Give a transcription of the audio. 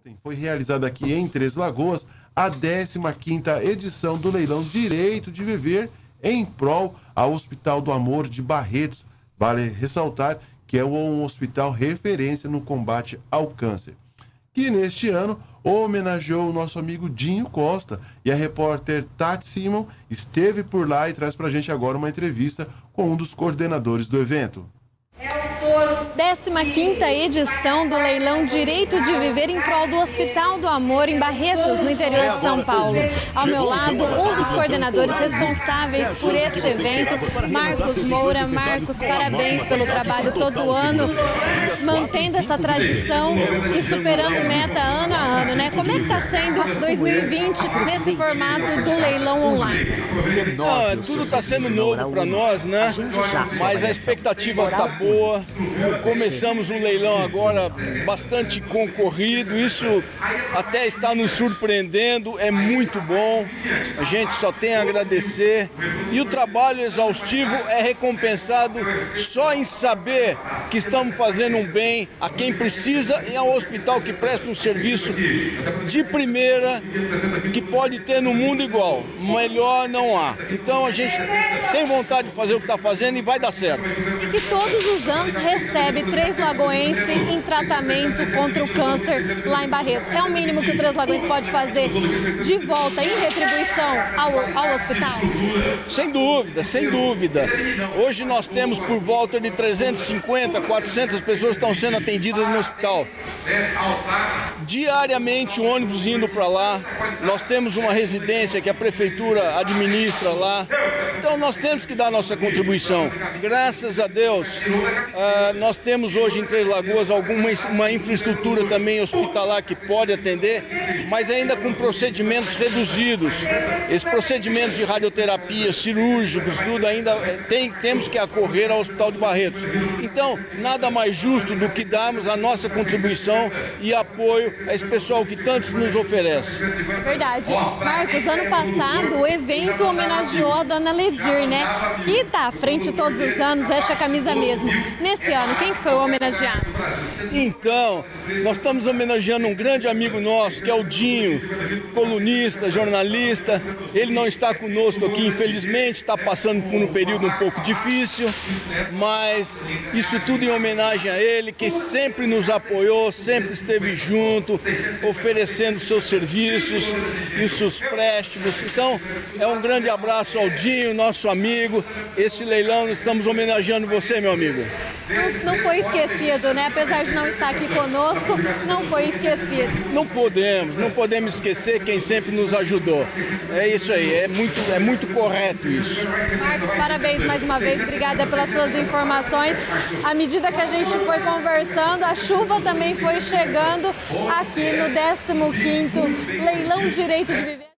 ontem foi realizada aqui em Três Lagoas a 15ª edição do leilão Direito de Viver em prol ao Hospital do Amor de Barretos. Vale ressaltar que é um hospital referência no combate ao câncer, que neste ano homenageou o nosso amigo Dinho Costa. E a repórter Tati Simon esteve por lá e traz pra gente agora uma entrevista com um dos coordenadores do evento. 15ª edição do leilão Direito de Viver em prol do Hospital do Amor em Barretos, no interior de São Paulo. Ao meu lado, um dos coordenadores responsáveis por este evento, Marcos Moura. Marcos, parabéns pelo trabalho todo ano, mantendo essa tradição e superando meta ano a ano, né? Como é que está sendo 2020 nesse formato do leilão online? Tudo está sendo novo para nós, né? Mas a expectativa está boa. Começamos um leilão agora bastante concorrido, isso até está nos surpreendendo, é muito bom, a gente só tem a agradecer. E o trabalho exaustivo é recompensado só em saber que estamos fazendo um bem a quem precisa e ao hospital que presta um serviço de primeira que pode ter no mundo igual, melhor não há. Então a gente tem vontade de fazer o que está fazendo e vai dar certo. E que todos os anos recebe Três Lagoense em tratamento contra o câncer lá em Barretos. É o mínimo que o Três Lagoense pode fazer de volta em retribuição ao hospital? Sem dúvida, sem dúvida. Hoje nós temos por volta de 350, 400 pessoas que estão sendo atendidas no hospital. Diariamente, ônibus indo para lá. Nós temos uma residência que a prefeitura administra lá. Então nós temos que dar nossa contribuição. Graças a Deus, nós temos hoje em Três Lagoas uma infraestrutura também hospitalar que pode atender, mas ainda com procedimentos reduzidos. Esses procedimentos de radioterapia, cirúrgicos, tudo ainda temos que acorrer ao Hospital de Barretos. Então, nada mais justo do que darmos a nossa contribuição e apoio a esse pessoal que tanto nos oferece. Verdade. Marcos, ano passado o evento homenageou a dona Ledir, né? Que está à frente todos os anos, veste a camisa mesmo. Nesse ano, quem que foi o homenageado? Então, nós estamos homenageando um grande amigo nosso, que é o Dinho, colunista, jornalista. Ele não está conosco aqui, infelizmente, está passando por um período um pouco difícil, mas isso tudo em homenagem a ele, que sempre nos apoiou, sempre esteve junto, oferecendo seus serviços e os seus préstimos. Então, é um grande abraço ao Dinho, nosso amigo. Esse leilão, nós estamos homenageando você, meu amigo. Não foi esquecido, né? Apesar de não estar aqui conosco, não foi esquecido. Não podemos esquecer quem sempre nos ajudou. É isso aí, é muito correto isso. Marcos, parabéns mais uma vez, obrigada pelas suas informações. À medida que a gente foi conversando, a chuva também foi chegando aqui no 15º Leilão Direito de Viver.